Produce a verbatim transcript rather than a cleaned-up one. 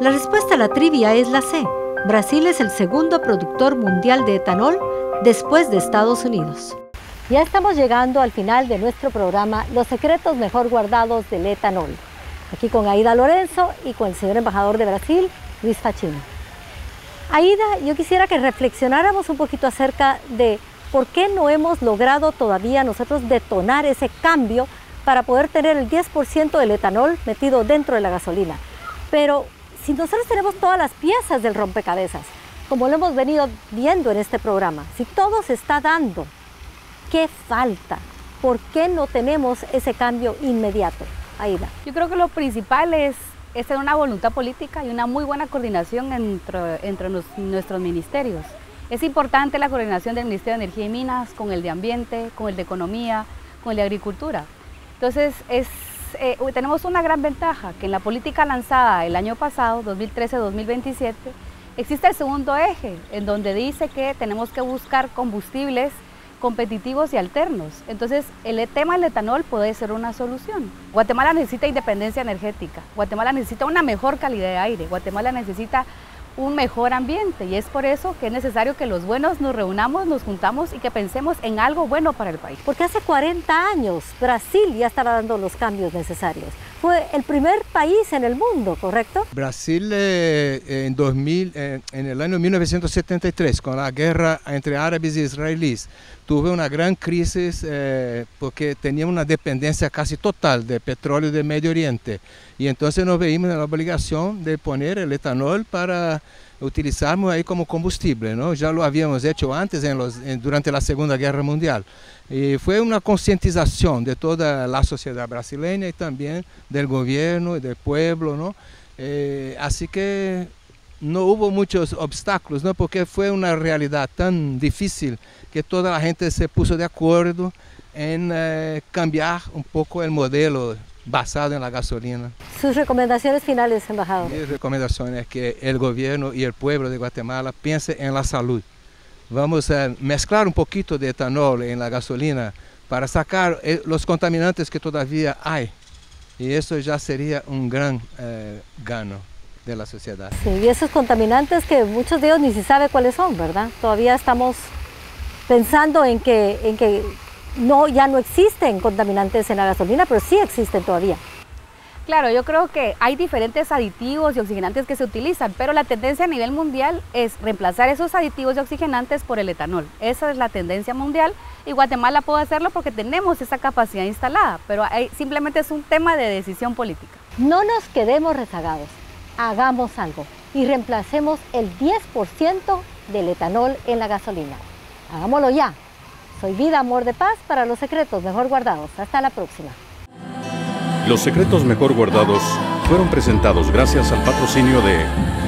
La respuesta a la trivia es la C. Brasil es el segundo productor mundial de etanol después de Estados Unidos. Ya estamos llegando al final de nuestro programa Los Secretos Mejor Guardados del Etanol. Aquí con Aída Lorenzo y con el señor embajador de Brasil, Luis Fachín. Aída, yo quisiera que reflexionáramos un poquito acerca de por qué no hemos logrado todavía nosotros detonar ese cambio para poder tener el diez por ciento del etanol metido dentro de la gasolina. Pero si nosotros tenemos todas las piezas del rompecabezas, como lo hemos venido viendo en este programa, si todo se está dando, ¿qué falta? ¿Por qué no tenemos ese cambio inmediato, Aída? Yo creo que lo principal es, es tener una voluntad política y una muy buena coordinación entre, entre nos, nuestros ministerios. Es importante la coordinación del Ministerio de Energía y Minas con el de Ambiente, con el de Economía, con el de Agricultura. Entonces, es... Eh, tenemos una gran ventaja, que en la política lanzada el año pasado, dos mil trece a dos mil veintisiete, existe el segundo eje, en donde dice que tenemos que buscar combustibles competitivos y alternos. Entonces, el tema del etanol puede ser una solución. Guatemala necesita independencia energética, Guatemala necesita una mejor calidad de aire, Guatemala necesita un mejor ambiente, y es por eso que es necesario que los buenos nos reunamos, nos juntamos y que pensemos en algo bueno para el país. Porque hace cuarenta años Brasil ya estaba dando los cambios necesarios. Fue el primer país en el mundo, ¿correcto? Brasil eh, en, dos mil, eh, en el año mil novecientos setenta y tres, con la guerra entre árabes e israelíes, tuvo una gran crisis eh, porque teníamos una dependencia casi total de petróleo del Medio Oriente. Y entonces nos vimos en la obligación de poner el etanol para utilizamos ahí como combustible, ¿no? Ya lo habíamos hecho antes en los, en, durante la Segunda Guerra Mundial. Y fue una concientización de toda la sociedad brasileña y también del gobierno y del pueblo, ¿no? Eh, así que no hubo muchos obstáculos, ¿no? Porque fue una realidad tan difícil que toda la gente se puso de acuerdo en eh, cambiar un poco el modelo basado en la gasolina. Sus recomendaciones finales, embajador. Mi recomendación es que el gobierno y el pueblo de Guatemala piensen en la salud. Vamos a mezclar un poquito de etanol en la gasolina para sacar los contaminantes que todavía hay. Y eso ya sería un gran eh, gano de la sociedad. Sí, y esos contaminantes que muchos de ellos ni se sabe cuáles son, ¿verdad? Todavía estamos pensando en que... En que No, ya no existen contaminantes en la gasolina, pero sí existen todavía. Claro, yo creo que hay diferentes aditivos y oxigenantes que se utilizan, pero la tendencia a nivel mundial es reemplazar esos aditivos y oxigenantes por el etanol. Esa es la tendencia mundial y Guatemala puede hacerlo porque tenemos esa capacidad instalada, pero hay, simplemente es un tema de decisión política. No nos quedemos rezagados, hagamos algo y reemplacemos el diez por ciento del etanol en la gasolina. Hagámoslo ya. Soy Vida Amor de Paz para Los Secretos Mejor Guardados. Hasta la próxima. Los Secretos Mejor Guardados fueron presentados gracias al patrocinio de